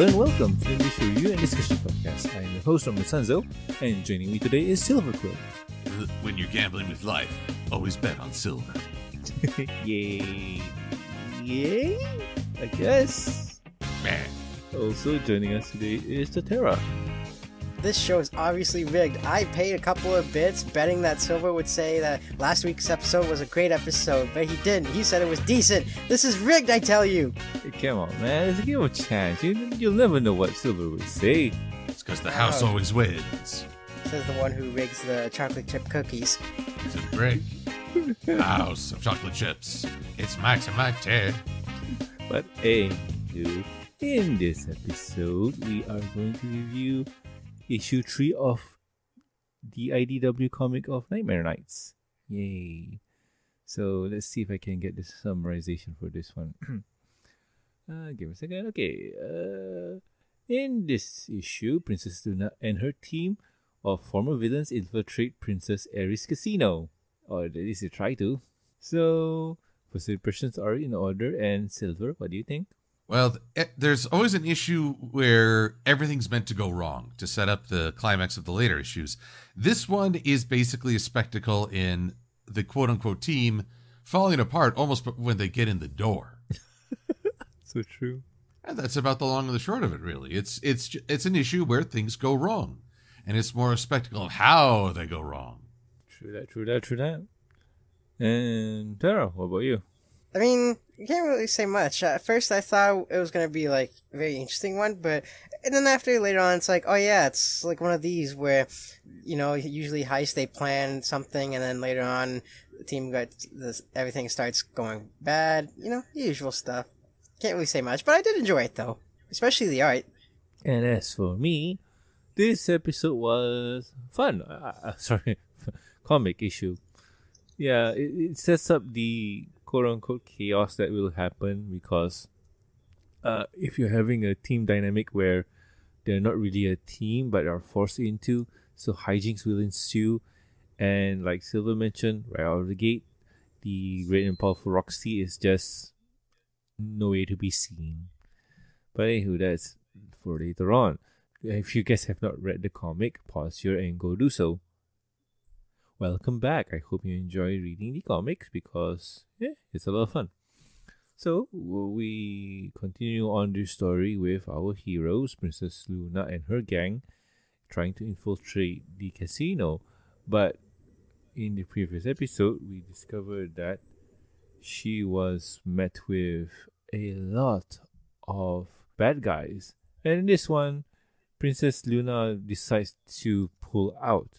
Hello and welcome to the review and discussion podcast. I am your host, Norman Sanzo, and joining me today is Silver Quill. When you're gambling with life, always bet on silver. Yay. Yay? I guess. Meh. Also joining us today is Tatera. This show is obviously rigged. I paid a couple of bits betting that Silver would say that last week's episode was a great episode, but he didn't. He said it was decent. This is rigged, I tell you! Hey, come on, man. Let's give him a chance. You'll never know what Silver would say. It's because the house always wins. Says the one who rigs the chocolate chip cookies. It's a rig. The house of chocolate chips. It's Max. But hey, dude. In this episode, we are going to review issue 3 of the IDW comic of Nightmare Knights. Yay. So let's see if I can get the summarization for this one. Give me a second. Okay. In this issue, Princess Luna and her team of former villains infiltrate Princess Eris Casino. Or at least they try to. So, first impressions are in order. And Silver, what do you think? Well, there's always an issue where everything's meant to go wrong to set up the climax of the later issues. This one is basically a spectacle in the quote-unquote team falling apart almost when they get in the door. So true. And that's about the long and the short of it, really. It's an issue where things go wrong, and it's more a spectacle of how they go wrong. True that. And Tara, what about you? I mean, you can't really say much. At first, I thought it was going to be, like, a very interesting one, but... And then after, later on, it's like, oh yeah, it's like one of these where, you know, usually heist, they plan something, and then later on, the team got... everything starts going bad. You know, the usual stuff. Can't really say much, but I did enjoy it, though. Especially the art. And as for me, this episode was fun. Comic issue. Yeah, it sets up the... quote-unquote chaos that will happen because if you're having a team dynamic where they're not really a team but are forced into, so hijinks will ensue. And like Silver mentioned, right out of the gate, the great and powerful Roxy is just no way to be seen. But anywho, that's for later on. If you guys have not read the comic, pause here and go do so. Welcome back. I hope you enjoy reading the comics because, yeah, it's a lot of fun. So, we continue on this story with our heroes, Princess Luna and her gang, trying to infiltrate the casino. But in the previous episode, we discovered that she was met with a lot of bad guys. And in this one, Princess Luna decides to pull out.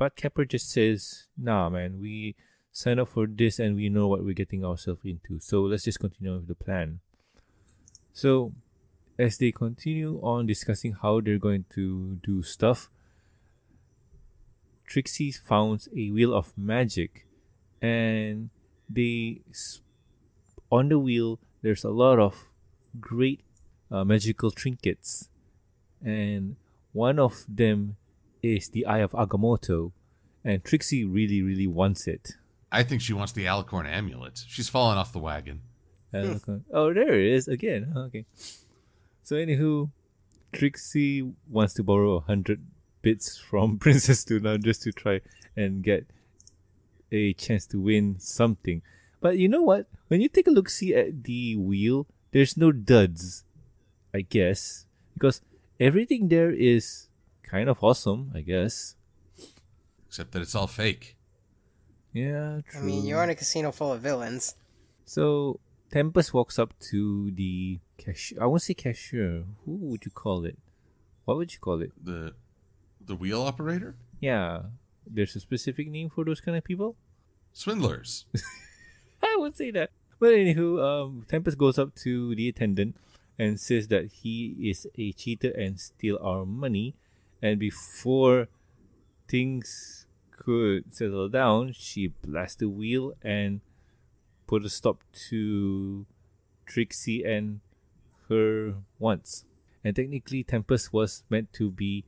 But Capper just says, nah, man, we sign up for this and we know what we're getting ourselves into. So let's just continue with the plan. So as they continue on discussing how they're going to do stuff, Trixie founds a wheel of magic. And on the wheel, there's a lot of great magical trinkets. And one of them is the Eye of Agamotto, and Trixie really, really wants it. I think she wants the Alicorn Amulet. She's fallen off the wagon. Oh, there it is again. Okay. So, anywho, Trixie wants to borrow 100 bits from Princess Luna just to try and get a chance to win something. But you know what? When you take a look-see at the wheel, there's no duds, I guess, because everything there is kind of awesome, I guess. Except that it's all fake. Yeah, true. I mean, you're in a casino full of villains. So, Tempest walks up to the cashier. I won't say cashier. Who would you call it? What would you call it? The wheel operator? Yeah. There's a specific name for those kind of people? Swindlers. I would say that. But anywho, Tempest goes up to the attendant and says that he is a cheater and steals our money. And before things could settle down, she blasted the wheel and put a stop to Trixie and her wants. And technically, Tempest was meant to be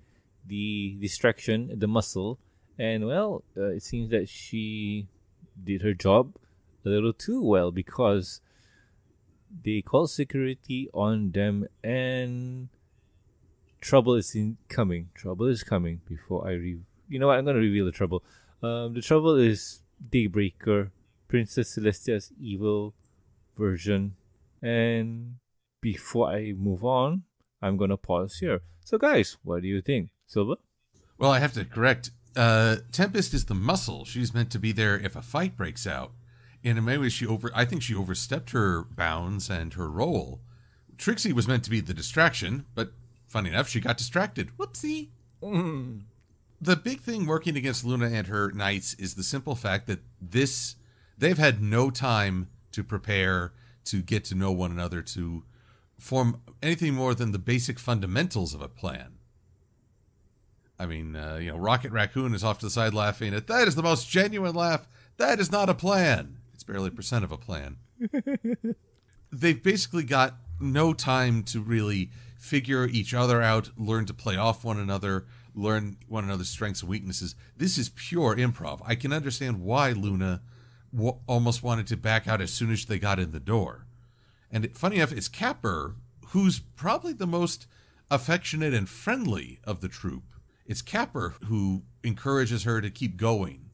the distraction, the muscle. And well, it seems that she did her job a little too well because they called security on them and Trouble is coming. Trouble is coming. Before I you know what? I'm going to reveal the trouble. The trouble is Daybreaker, Princess Celestia's evil version. And before I move on, I'm going to pause here. So guys, what do you think? Silver? Well, I have to correct. Tempest is the muscle. She's meant to be there if a fight breaks out. And in many ways, I think she overstepped her bounds and her role. Trixie was meant to be the distraction, but funny enough, she got distracted. Whoopsie. Mm. The big thing working against Luna and her knights is the simple fact that they've had no time to prepare, to get to know one another, to form anything more than the basic fundamentals of a plan. I mean, you know, Rocket Raccoon is off to the side laughing at, that is the most genuine laugh. That is not a plan. It's barely a percent of a plan. They've basically got no time to really figure each other out, learn to play off one another, learn one another's strengths and weaknesses. This is pure improv. I can understand why Luna almost wanted to back out as soon as they got in the door. And funny enough, it's Capper, who's probably the most affectionate and friendly of the troupe. It's Capper who encourages her to keep going.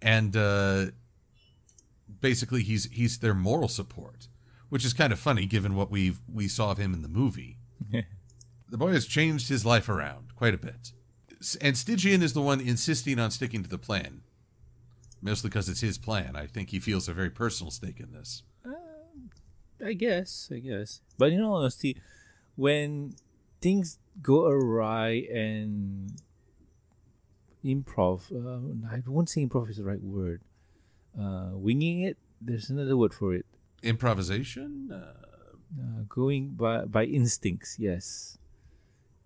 And basically, he's their moral support, which is kind of funny given what we saw of him in the movie. The boy has changed his life around quite a bit. And Stygian is the one insisting on sticking to the plan, mostly because it's his plan. I think he feels a very personal stake in this. I guess. But in all honesty, when things go awry and improv, I won't say improv is the right word. Winging it, there's another word for it. Improvisation? Going by instincts, yes.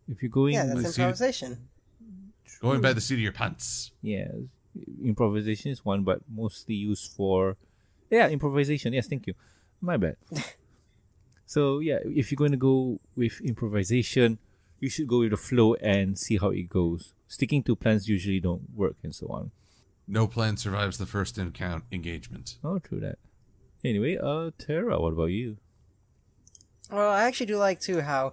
If you're going, yeah, that's improvisation. Going by the seat of your pants. Yeah, improvisation is one, but mostly used for, yeah, improvisation. Yes, thank you. My bad. So yeah, if you're going to go with improvisation, you should go with the flow and see how it goes. Sticking to plans usually don't work, and so on. No plan survives the first engagement. Oh, true that. Anyway, Tara, what about you? Well, I actually do like too how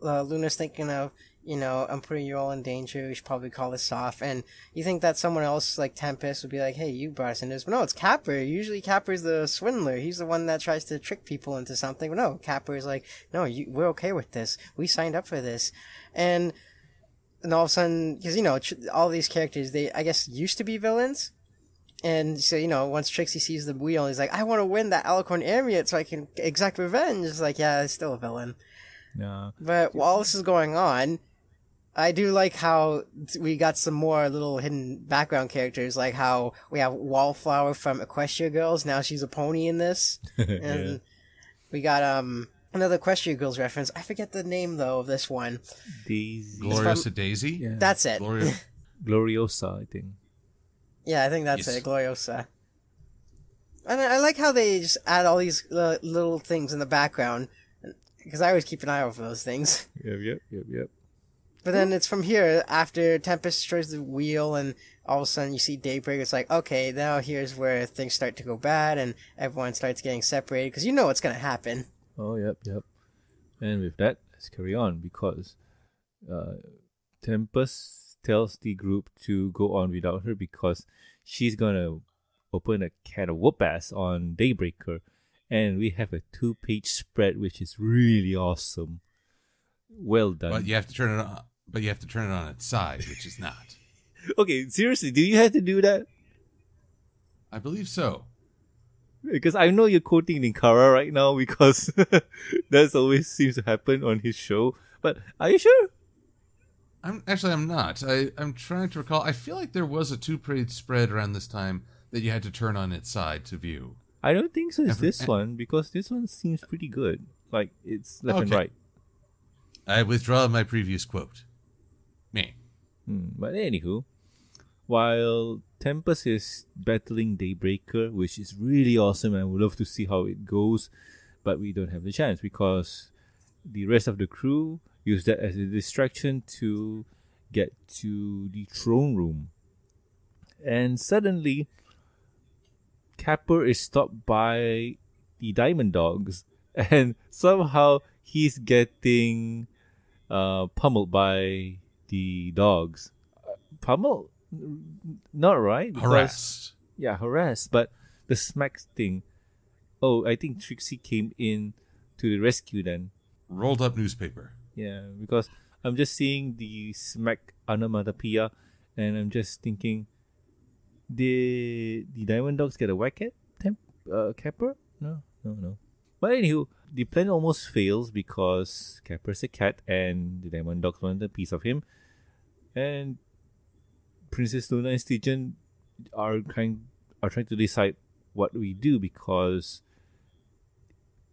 Luna's thinking of, you know, I'm putting you all in danger. We should probably call this off. And you think that someone else like Tempest would be like, hey, you brought us into this. But no, it's Capper. Usually Capper's the swindler. He's the one that tries to trick people into something. But no, Capper's like, no, we're okay with this. We signed up for this. And all of a sudden, because, you know, all these characters, they, I guess, used to be villains. And so, you know, once Trixie sees the wheel, he's like, I want to win that Alicorn Amulet so I can exact revenge. It's like, yeah, he's still a villain. No. But while this is going on, I do like how we got some more little hidden background characters, like how we have Wallflower from Equestria Girls. Now she's a pony in this. And yeah. We got, another Equestria Girls reference. I forget the name, though, of this one. Daisy. Gloriosa Daisy? Yeah. That's it. Gloriosa, I think. Yeah, I think that's it. Gloriosa. And I like how they just add all these little things in the background. Because I always keep an eye out for those things. Yep. But then it's from here, after Tempest destroys the wheel, and all of a sudden you see Daybreak, it's like, okay, now here's where things start to go bad, and everyone starts getting separated, because you know what's going to happen. Oh, yep. And with that, let's carry on, because Tempest tells the group to go on without her because she's going to open a can of whoop-ass on Daybreaker. And we have a 2-page spread, which is really awesome. Well done. But you have to turn it on. But you have to turn it on its side, which is not. Okay, seriously, do you have to do that? I believe so. Because I know you're quoting Ninkara right now, because that always seems to happen on his show. But are you sure? I'm not. I'm trying to recall. I feel like there was a 2-page spread around this time that you had to turn on its side to view. I don't think so. It's this one, because this one seems pretty good. Like, it's left and right. I withdraw my previous quote. Meh. But anywho, while Tempest is battling Daybreaker, which is really awesome, and I would love to see how it goes, but we don't have the chance because the rest of the crew use that as a distraction to get to the throne room. And suddenly, Capper is stopped by the Diamond Dogs, and somehow he's getting pummeled by the dogs. Pummeled? Not right. Because, harassed. Yeah, harassed. But the smack thing. Oh, I think Trixie came in to the rescue then. Rolled up newspaper. Yeah, because I'm just seeing the smack onomatopoeia and I'm just thinking, did the Diamond Dogs get a whack at Capper? No. But anywho, the plan almost fails because Capper's a cat and the Diamond Dogs wanted a piece of him. And Princess Luna and Stygian are trying to decide what we do because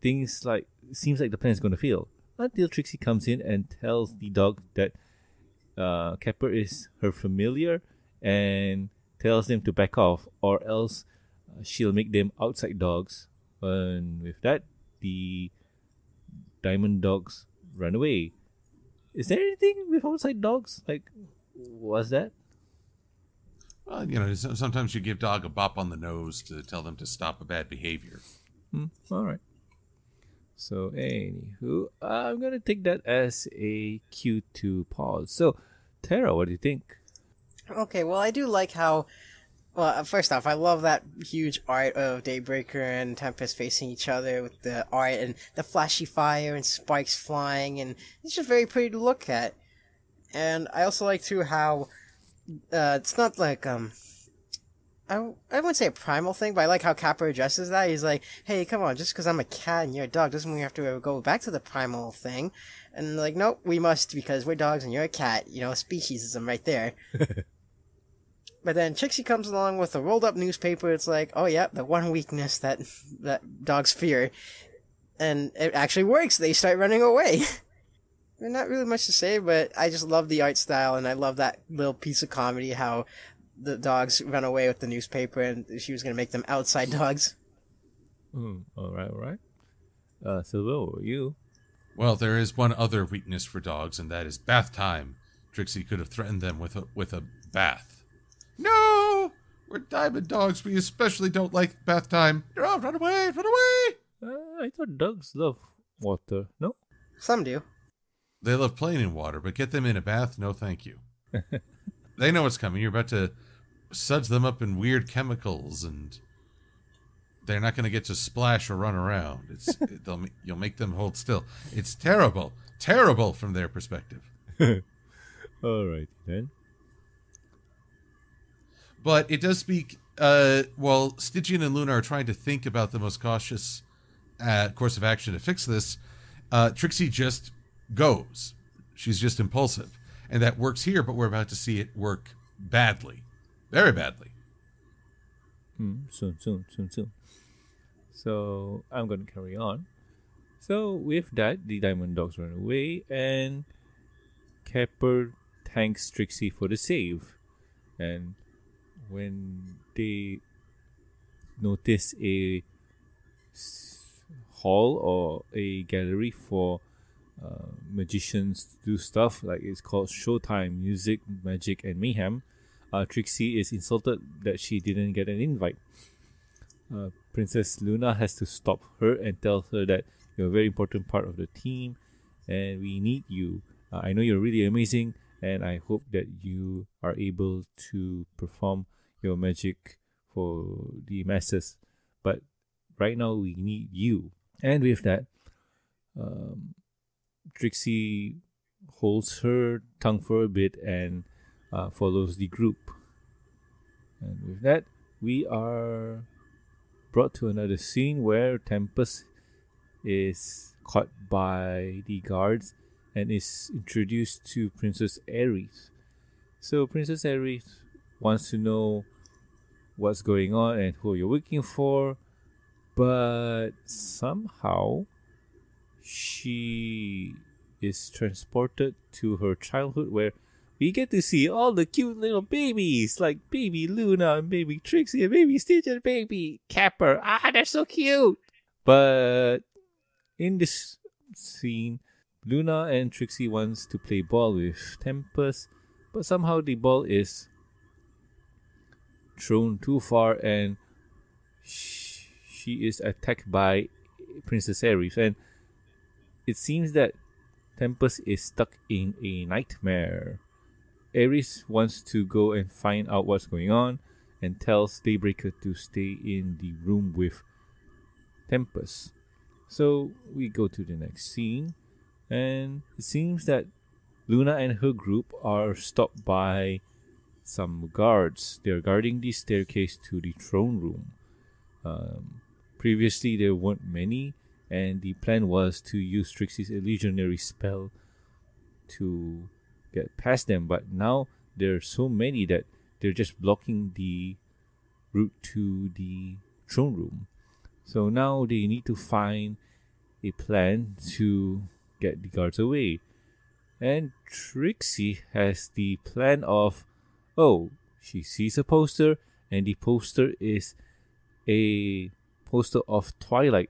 things like seems like the plan is going to fail until Trixie comes in and tells the dog that Capper is her familiar and tells them to back off or else she'll make them outside dogs, and with that the Diamond Dogs run away. Is there anything with outside dogs? Like, was that? Well, you know, sometimes you give dog a bop on the nose to tell them to stop a bad behavior. All right. So, anywho, I'm going to take that as a cue to pause. So, Tara, what do you think? Okay, well, I do like how... Well, first off, I love that huge art of Daybreaker and Tempest facing each other with the art and the flashy fire and spikes flying, and it's just very pretty to look at. And I also like, too, how... it's not like, I wouldn't say a primal thing, but I like how Capper addresses that. He's like, hey, come on, just because I'm a cat and you're a dog doesn't mean we have to ever go back to the primal thing. And like, nope, we must because we're dogs and you're a cat. You know, speciesism right there. But then Trixie comes along with a rolled up newspaper. It's like, oh yeah, the one weakness that dogs fear. And it actually works. They start running away. Not really much to say, but I just love the art style, and I love that little piece of comedy, how the dogs run away with the newspaper, and she was going to make them outside dogs. All right. Silver, you? Well, there is one other weakness for dogs, and that is bath time. Trixie could have threatened them with a bath. No! We're Diamond Dogs. We especially don't like bath time. Oh, run away! Run away! I thought dogs love water, no? Some do. They love playing in water, but get them in a bath? No, thank you. They know what's coming. You're about to suds them up in weird chemicals, and they're not going to get to splash or run around. You'll make them hold still. It's terrible. Terrible from their perspective. All right, then. But it does speak... while Stygian and Luna are trying to think about the most cautious course of action to fix this, Trixie just... goes. She's just impulsive. And that works here, but we're about to see it work badly. Very badly. Soon. So, I'm going to carry on. So, with that, the Diamond Dogs run away, and Capper thanks Trixie for the save. And when they notice a hall or a gallery for magicians to do stuff, like it's called Showtime, Music, Magic, and Mayhem, Trixie is insulted that she didn't get an invite. Princess Luna has to stop her and tell her that you're a very important part of the team and we need you. I know you're really amazing and I hope that you are able to perform your magic for the masses, but right now we need you. And with that, Trixie holds her tongue for a bit and follows the group. And with that, we are brought to another scene where Tempest is caught by the guards and is introduced to Princess Eris. So Princess Eris wants to know what's going on and who you're working for, but somehow... she is transported to her childhood where we get to see all the cute little babies like baby Luna and baby Trixie and baby Stitch and baby Capper. Ah, they're so cute! But in this scene, Luna and Trixie wants to play ball with Tempest, but somehow the ball is thrown too far and she is attacked by Princess Eris. And it seems that Tempest is stuck in a nightmare. Eris wants to go and find out what's going on and tells Daybreaker to stay in the room with Tempest. So we go to the next scene, and it seems that Luna and her group are stopped by some guards. They're guarding the staircase to the throne room. Previously there weren't many, and the plan was to use Trixie's illusionary spell to get past them, but now there are so many that they're just blocking the route to the throne room. So now they need to find a plan to get the guards away. And Trixie has the plan of, oh, she sees a poster, and the poster is a poster of Twilight,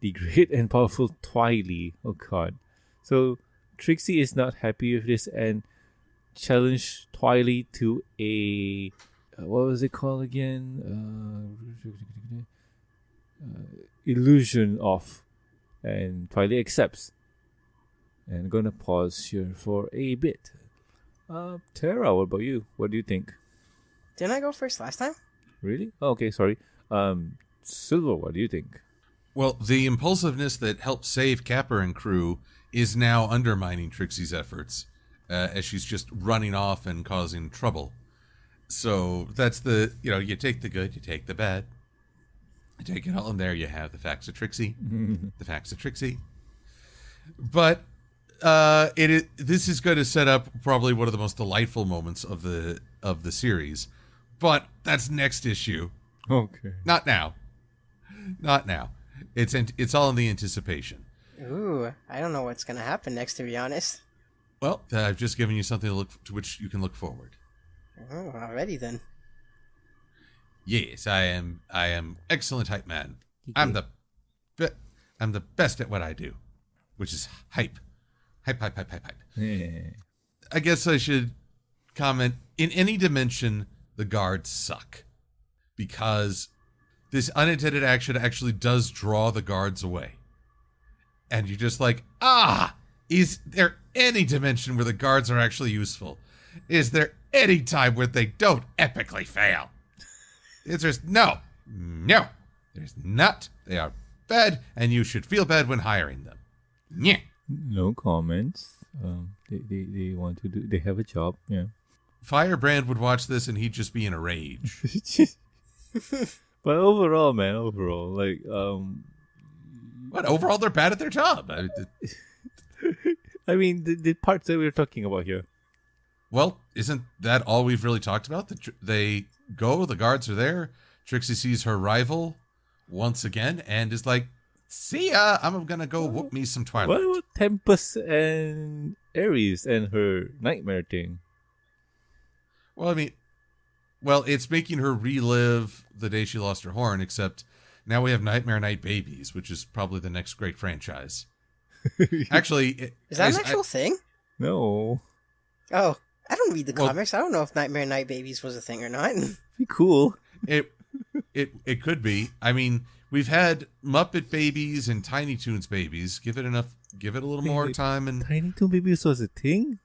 the great and powerful Twily. Oh god. So Trixie is not happy with this and challenged Twily to a... what was it called again? Illusion of. And Twily accepts. And I'm gonna pause here for a bit. Tara, what about you? What do you think? Didn't I go first last time? Really? Oh, okay, sorry. Silver, what do you think? Well, the impulsiveness that helped save Capper and crew is now undermining Trixie's efforts, as she's just running off and causing trouble. So that's the, you know, you take the good, you take the bad, you take it all, and there you have the facts of Trixie, the facts of Trixie. But this is going to set up probably one of the most delightful moments of the series, but that's next issue. Okay. Not now. Not now. It's all in the anticipation. Ooh, I don't know what's going to happen next, to be honest. Well, I've just given you something to which you can look forward. Oh, already then. Yes, I am excellent hype man. I'm the best at what I do, which is hype. Hype. Yeah. I guess I should comment, in any dimension the guards suck, because this unintended action actually does draw the guards away. And you're just like, ah, is there any dimension where the guards are actually useful? Is there any time where they don't epically fail? The answer is no. No. There's not. They are bad, and you should feel bad when hiring them. Yeah. No comments. They want to do, they have a job, yeah. Firebrand would watch this and he'd just be in a rage. But overall, man, overall, like, But overall, they're bad at their job. I mean, the parts that we were talking about here. Well, isn't that all we've really talked about? They go, the guards are there, Trixie sees her rival once again, and is like, see ya, I'm gonna go whoop me some Twilight. What about Tempest and Eris and her nightmare thing? Well, I mean... Well, it's making her relive the day she lost her horn, except now we have Nightmare Knight Babies, which is probably the next great franchise. Actually... Is that an actual thing? No. Oh, I don't read the comics. I don't know if Nightmare Knight Babies was a thing or not. Be cool. It could be. I mean, we've had Muppet Babies and Tiny Toons Babies. Give it enough... Give it a little more time and... Tiny Toon Babies was a thing?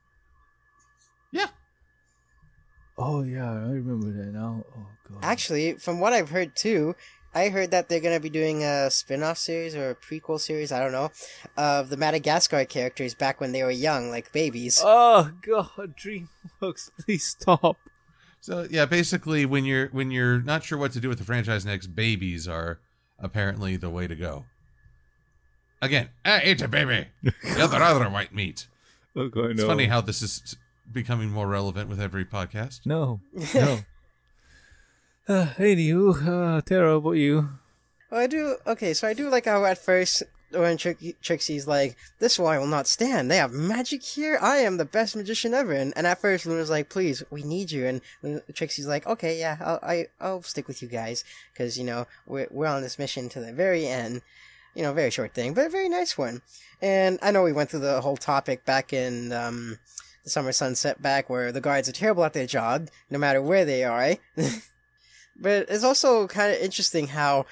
Yeah. Oh, yeah, I remember that now. Oh, God. Actually, from what I've heard, too, I heard that they're going to be doing a spin-off series or a prequel series, I don't know, of the Madagascar characters back when they were young, like babies. Oh, God, DreamWorks, please stop. So, yeah, basically, when you're not sure what to do with the franchise next, babies are apparently the way to go. Again, I ate a baby. The other white meat. Oh, God, no. It's funny how this is... becoming more relevant with every podcast. No, no. Anywho, Tara, what about you? Oh, I do. Okay, so I do like how at first when Trixie's like, "This one I will not stand. They have magic here. I am the best magician ever." And at first Luna's like, "Please, we need you." And Trixie's like, "Okay, yeah, I'll stick with you guys because you know we're on this mission to the very end." You know, very short thing, but a very nice one. And I know we went through the whole topic back in. The Summer Sunset back where the guards are terrible at their job, no matter where they are. But it's also kind of interesting how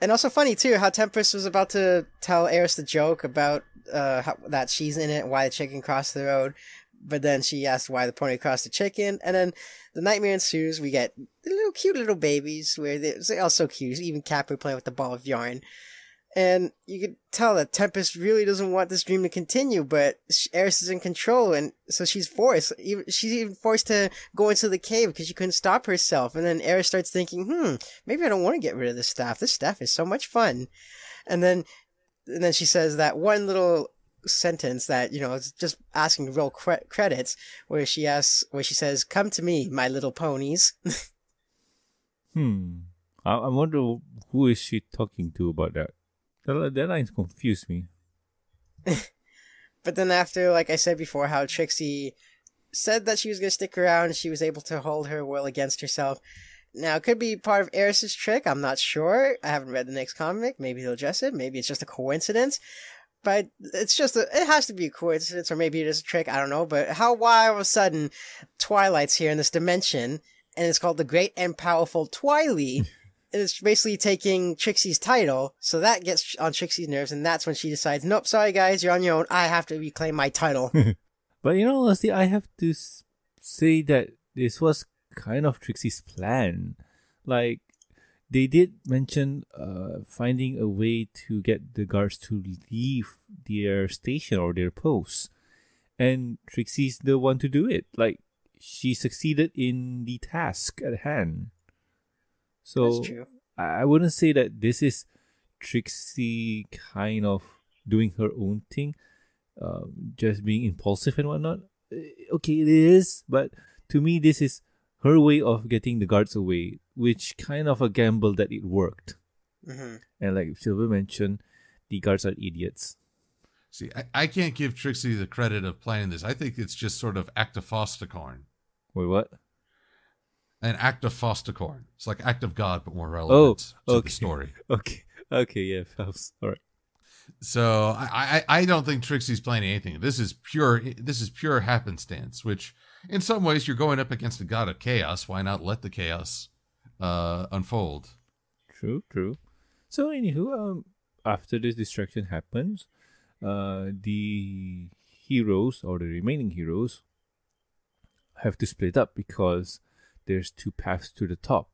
And also funny, too, how Tempest was about to tell Eris the joke about that she's in it and why the chicken crossed the road. But then she asked why the pony crossed the chicken. And then the nightmare ensues. We get little cute little babies where they're all so cute. Even Capper playing with the ball of yarn. And you could tell that Tempest really doesn't want this dream to continue, but Eris is in control, and so she's forced. She's even forced to go into the cave because she couldn't stop herself. And then Eris starts thinking, maybe I don't want to get rid of this staff. This staff is so much fun. And then she says that one little sentence that, you know, it's just asking real credits, where she asks, where she says, "Come to me, my little ponies." I wonder who is she talking to about that. That line's confused me. But then after, like I said before, how Trixie said that she was going to stick around, she was able to hold her will against herself. Now, it could be part of Eris's trick. I'm not sure. I haven't read the next comic. Maybe they'll address it. Maybe it's just a coincidence. But it's just it has to be a coincidence, or maybe it is a trick. I don't know. But why all of a sudden Twilight's here in this dimension, and it's called the Great and Powerful Twily. It's basically taking Trixie's title, so that gets on Trixie's nerves, and that's when she decides, nope, sorry guys, you're on your own, I have to reclaim my title. But you know, honestly, I have to say that this was kind of Trixie's plan. Like, they did mention finding a way to get the guards to leave their station or their post, and Trixie's the one to do it. Like, she succeeded in the task at hand. So I wouldn't say that this is Trixie kind of doing her own thing, just being impulsive and whatnot. Okay, it is, but to me, this is her way of getting the guards away, which kind of a gamble that it worked. And like Silver mentioned, the guards are idiots. See, I can't give Trixie the credit of planning this. I think it's just sort of act of Fostercorn. Wait, what? An act of Fostercorn. It's like act of God, but more relevant to the story. Okay, yeah, Phelps. All right. So I don't think Trixie's playing anything. This is pure happenstance, which in some ways you're going up against a god of chaos. Why not let the chaos unfold? True, true. So anywho, after this distraction happens, the heroes, or the remaining heroes, have to split up because there's two paths to the top.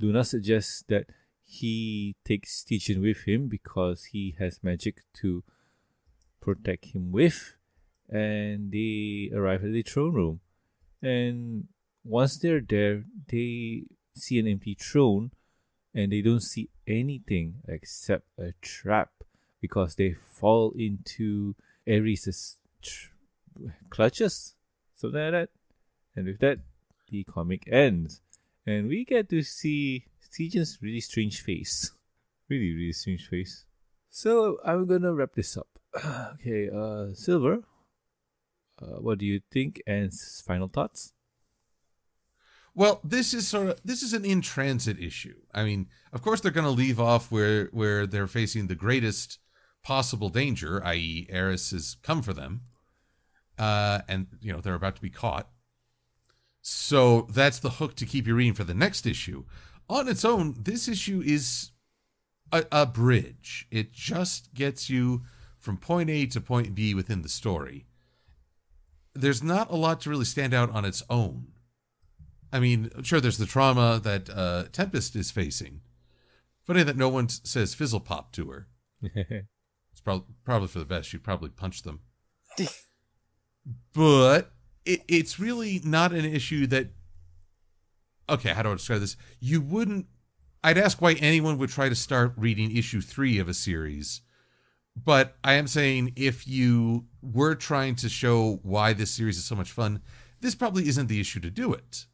Luna suggests that he takes Stygian with him because he has magic to protect him with. And they arrive at the throne room. And once they're there, they see an empty throne. And they don't see anything except a trap, because they fall into Eris's clutches. Something like that. And with that, the comic ends, and we get to see Stygian's really strange face. Really, really strange face. So I'm gonna wrap this up. Okay, Silver, what do you think? And final thoughts. Well, this is an in transit issue. I mean, of course they're gonna leave off where they're facing the greatest possible danger, i.e., Eris has come for them, and you know they're about to be caught. So that's the hook to keep you reading for the next issue. On its own, this issue is a bridge. It just gets you from point A to point B within the story. There's not a lot to really stand out on its own. I mean, sure, there's the trauma that Tempest is facing. Funny that no one says fizzle pop to her. It's probably for the best. She'd probably punch them. But it's really not an issue that, okay, how do I describe this? You wouldn't, I'd ask why anyone would try to start reading issue 3 of a series, but I am saying if you were trying to show why this series is so much fun, this probably isn't the issue to do it,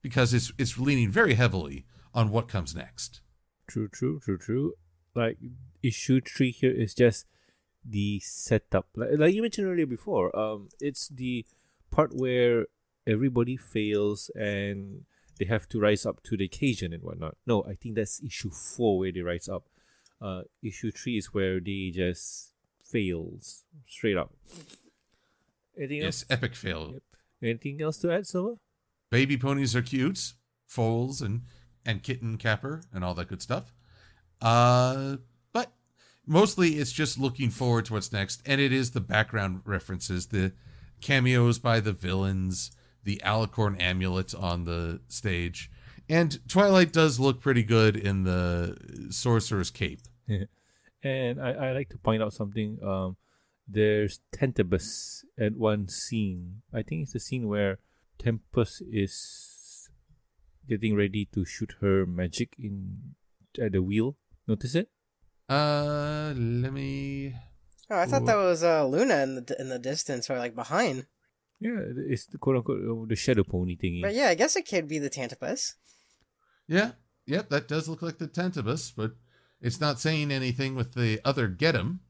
because it's leaning very heavily on what comes next. True, true, true, true. Like, issue 3 here is just the setup. Like you mentioned earlier before, it's the part where everybody fails and they have to rise up to the occasion and whatnot. No, I think that's issue 4 where they rise up. Issue 3 is where they just fails straight up. Anything else? Yes, epic fail. Yep. Anything else to add, Silva? Baby ponies are cute. Foals and kitten Capper and all that good stuff. But mostly it's just looking forward to what's next, and it is the background references, the cameos by the villains, the Alicorn Amulet on the stage, and Twilight does look pretty good in the Sorcerer's Cape. Yeah. And I like to point out something. There's Tantabus at one scene. I think it's the scene where Tempest is getting ready to shoot her magic in at the wheel. Notice it? Let me. Oh, I thought that was Luna in the distance or like behind. Yeah, it's the quote unquote the shadow pony thingy. But yeah, I guess it could be the Tantabus. Yeah, yep, that does look like the Tantabus, but it's not saying anything with the other get 'em.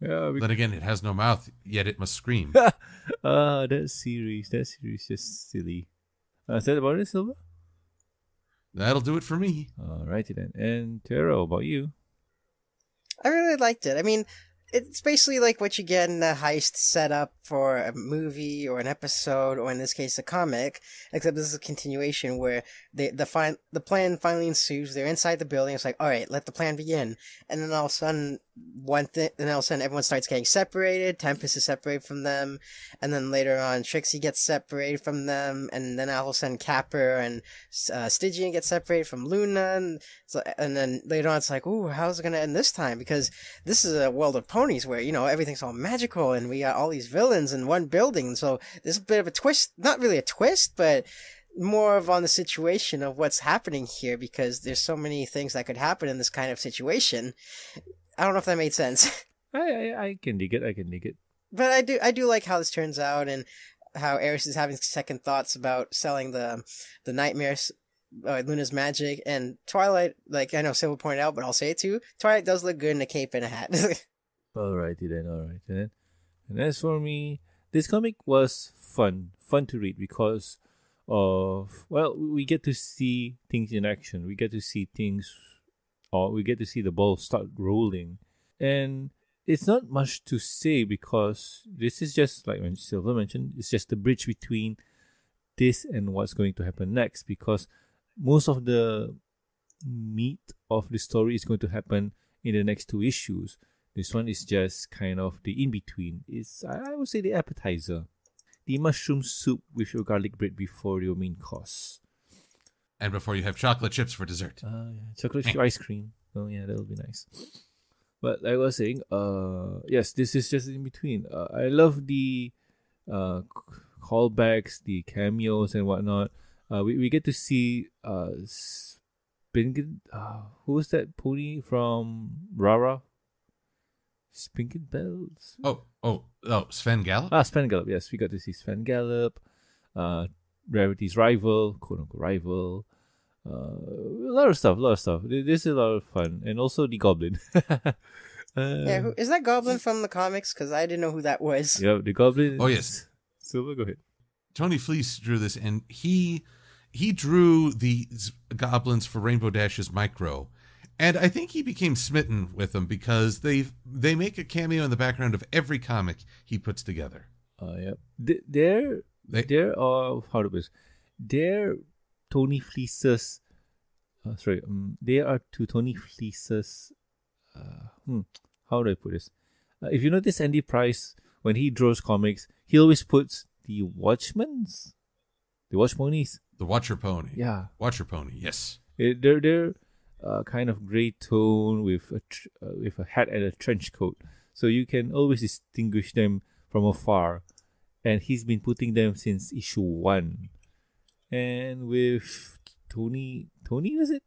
Yeah, then again, it has no mouth, yet it must scream. That series is just silly. Is that about it, Silver? That'll do it for me. Alrighty then. And Taro, about you? I really liked it. I mean, it's basically like what you get in a heist setup for a movie or an episode, or in this case, a comic. Except this is a continuation where the plan finally ensues. They're inside the building. It's like, all right, let the plan begin. And then all of a sudden, everyone starts getting separated. Tempest is separated from them, and then later on, Trixie gets separated from them, and then all of a sudden, Capper and Stygian get separated from Luna, and then later on, it's like, ooh, how's it gonna end this time? Because this is a world of ponies where, you know, everything's all magical, and we got all these villains in one building, so there's a bit of a twist, not really a twist, but more of on the situation of what's happening here, because there's so many things that could happen in this kind of situation. I don't know if that made sense. I can dig it. I can dig it. But I do like how this turns out, and how Eris is having second thoughts about selling the nightmares, Luna's magic, and Twilight. Like I know Silver pointed out, but I'll say it too. Twilight does look good in a cape and a hat. Alrighty then. Alright then. And as for me, this comic was fun to read because of, well, we get to see things in action. We get to see things. We get to see the ball start rolling, and it's not much to say because this is just, like when Silver mentioned, it's just the bridge between this and what's going to happen next, because most of the meat of the story is going to happen in the next two issues. This one is just kind of the in-between. It's, I would say, the appetizer, the mushroom soup with your garlic bread before your main course. And before you have chocolate chips for dessert. Yeah. Chocolate chip ice cream. Oh yeah, that'll be nice. But like I was saying, yes, this is just in between. I love the callbacks, the cameos and whatnot. We get to see who was that pony from Rara? Spinket Bells? Oh, Sven Gallop? Ah, Sven Gallop, yes. We got to see Sven Gallop, Rarity's rival, quote-unquote rival, a lot of stuff. This is a lot of fun. And also the Goblin. Yeah, is that Goblin from the comics? Because I didn't know who that was. Yeah, the Goblin. Oh, yes. Silver, go ahead. Tony Fleecs drew this, and he drew the Goblins for Rainbow Dash's micro. And I think he became smitten with them because they make a cameo in the background of every comic he puts together. Yeah. There are Tony Fleecs. There are two Tony Fleecs. How do I put this? If you notice Andy Price, when he draws comics, he always puts the Watchmans, the Watchponies, the Watchpony. Yeah, Watchpony. Yes, they're kind of gray tone with a hat and a trench coat, so you can always distinguish them from afar. And he's been putting them since issue 1. And with Tony, was it?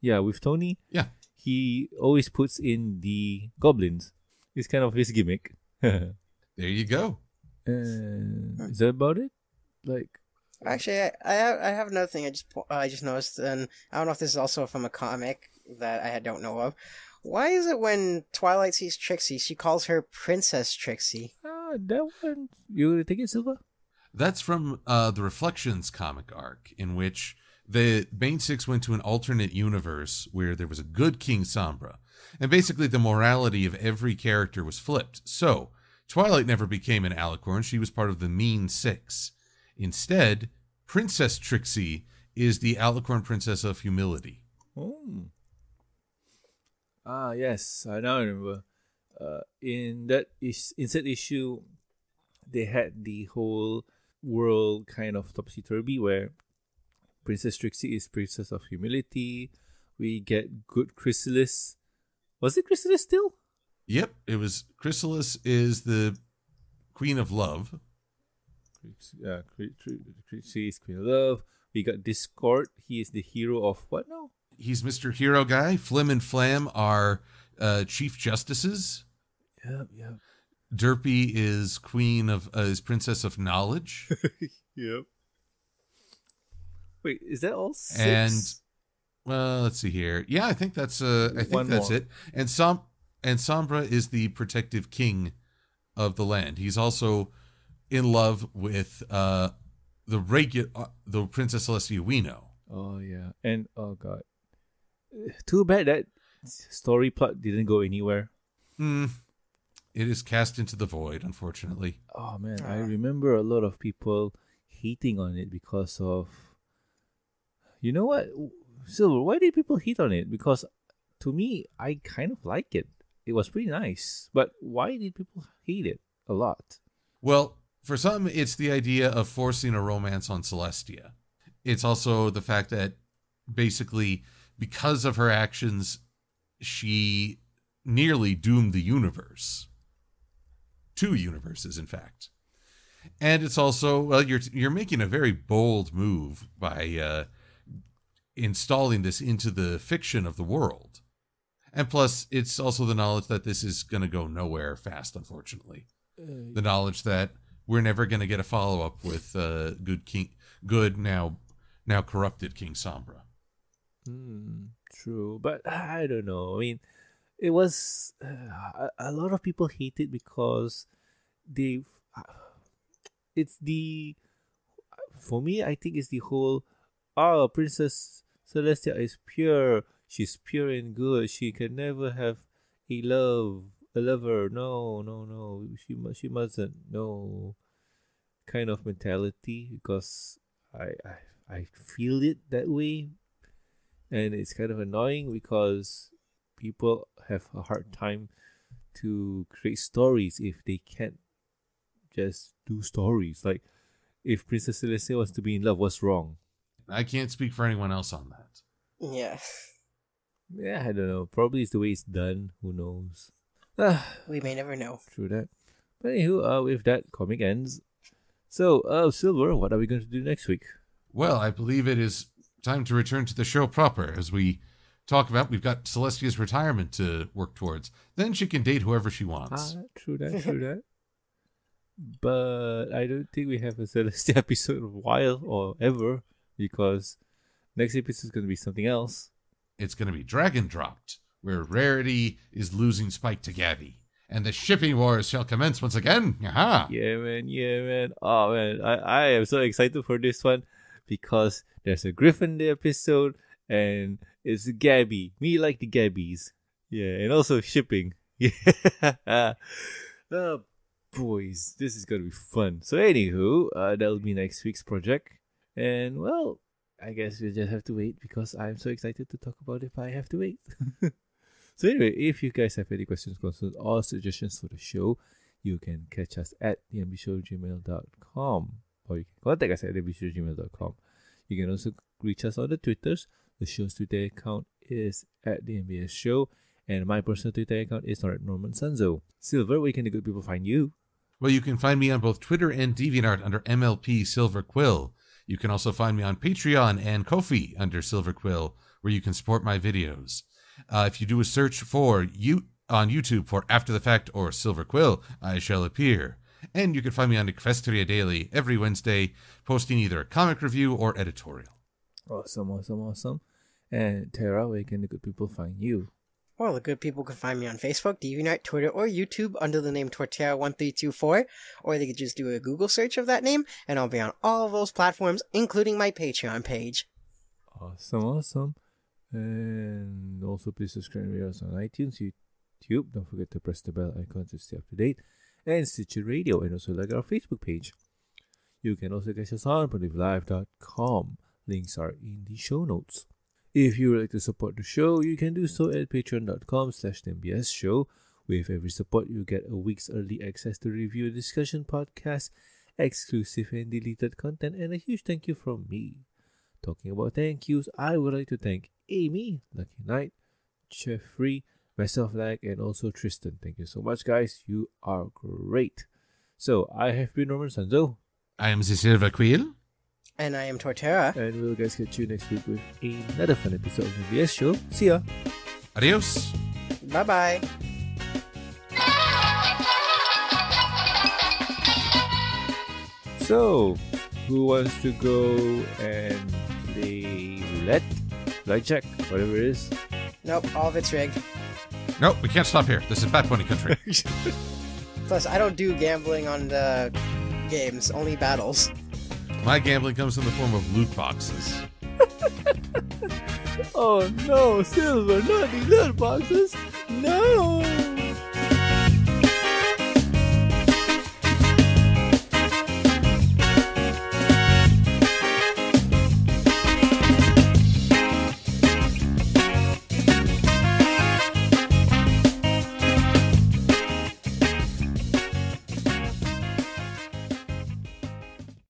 Yeah, with Tony. Yeah. He always puts in the Goblins. It's kind of his gimmick. There you go. Is that about it? Like, actually, I have another thing I just noticed, and I don't know if this is also from a comic that I don't know of. Why is it when Twilight sees Trixie, she calls her Princess Trixie? That one, you gonna take it, Silva? That's from the Reflections comic arc, in which the Bane Six went to an alternate universe where there was a good King Sombra, and basically the morality of every character was flipped. So Twilight never became an Alicorn; she was part of the Mean Six. Instead, Princess Trixie is the Alicorn Princess of Humility. Oh. Ah, yes, I now remember. In that issue, they had the whole world kind of topsy-turvy where Princess Trixie is Princess of Humility. We get good Chrysalis. Was it Chrysalis still? Yep, it was. Chrysalis is the Queen of Love. Trixie is Queen of Love. We got Discord. He is the hero of what now? He's Mr. Hero Guy. Flim and Flam are Chief Justices. Yep, yep. Derpy is is Princess of Knowledge. Yep. Wait, is that all six? And well, let's see here. Yeah, I think that's it. And Sombra is the protective king of the land. He's also in love with the Princess Celestia we know. Oh yeah, and oh god, too bad that story plot didn't go anywhere. Mm. It is cast into the void, unfortunately. Oh man, I remember a lot of people hating on it because of, you know what, Silver, why did people hate on it? Because to me, I kind of like it. It was pretty nice, but why did people hate it a lot? Well, for some, it's the idea of forcing a romance on Celestia. It's also the fact that basically because of her actions, she nearly doomed the universe. 2 universes, in fact. And it's also, well, you're making a very bold move by installing this into the fiction of the world. And plus, it's also the knowledge that this is going to go nowhere fast, unfortunately. The knowledge that we're never going to get a follow-up with now corrupted King Sombra. True, but I don't know. I mean, it was a lot of people hate it because for me, I think it's the whole, oh, Princess Celestia is pure. She's pure and good. She can never have a lover. No, no, no. She mustn't. No, kind of mentality, because I feel it that way, and it's kind of annoying because people have a hard time to create stories if they can't just do stories. Like, if Princess Celestia wants to be in love, what's wrong? I can't speak for anyone else on that. Yeah. Yeah, I don't know. Probably it's the way it's done. Who knows? We may never know. True that. But anywho, with that, comic ends. So, Silver, what are we going to do next week? Well, I believe it is time to return to the show proper. As we talk about, we've got Celestia's retirement to work towards. Then she can date whoever she wants. True that, true that. But I don't think we have a Celestia episode in a while or ever, because next episode is going to be something else. It's going to be Dragon Dropped, where Rarity is losing Spike to Gabby, and the shipping wars shall commence once again. Aha! Yeah, man, yeah, man. Oh, man, I am so excited for this one, because there's a Gryffindor episode, and it's Gabby. Me like the Gabbies. Yeah, and also shipping. Yeah. Oh, boys, this is going to be fun. So, anywho, that'll be next week's project. And, well, I guess we'll just have to wait, because I'm so excited to talk about it, but I have to wait. So anyway, if you guys have any questions, concerns, or suggestions for the show, you can catch us at thembshowgmail.com, or you can contact us at thembshowgmail.com. You can also reach us on the Twitters. The show's Twitter account is at @thembsshow, and my personal Twitter account is @NormanSanzo. Silver, where can the good people find you? Well, you can find me on both Twitter and DeviantArt under MLP Silver Quill. You can also find me on Patreon and Ko-fi under Silver Quill, where you can support my videos. If you do a search on YouTube for After the Fact or Silver Quill, I shall appear. And you can find me on Equestria Daily every Wednesday, posting either a comic review or editorial. Awesome, awesome, awesome. And Tara, where can the good people find you? Well, the good people can find me on Facebook, DeviantArt, Twitter, or YouTube under the name Torterra1324, or they could just do a Google search of that name, and I'll be on all of those platforms, including my Patreon page. Awesome, awesome. And also, please subscribe to us on iTunes, YouTube. Don't forget to press the bell icon to stay up to date. And Stitcher Radio, and also like our Facebook page. You can also catch us on ProduceLive.com. Links are in the show notes. If you would like to support the show, you can do so at patreon.com/MBS Show. With every support, you get a week's early access to review and discussion podcasts, exclusive and deleted content, and a huge thank you from me. Talking about thank yous, I would like to thank Amy, Lucky Knight, Jeffrey, myself, Lag, and also Tristan. Thank you so much, guys. You are great. So, I have been Norman Sanzo. I am the Silver Quill. And I am Tatera. And we'll guys catch you next week with another fun episode of the MBS Show. See ya. Adios. Bye-bye. So, who wants to go and play roulette? Blackjack, whatever it is. Nope, all of it's rigged. Nope, we can't stop here. This is Bad Pony Country. Plus, I don't do gambling on the games, only battles. My gambling comes in the form of loot boxes. Oh no, Silver, not the loot boxes! No!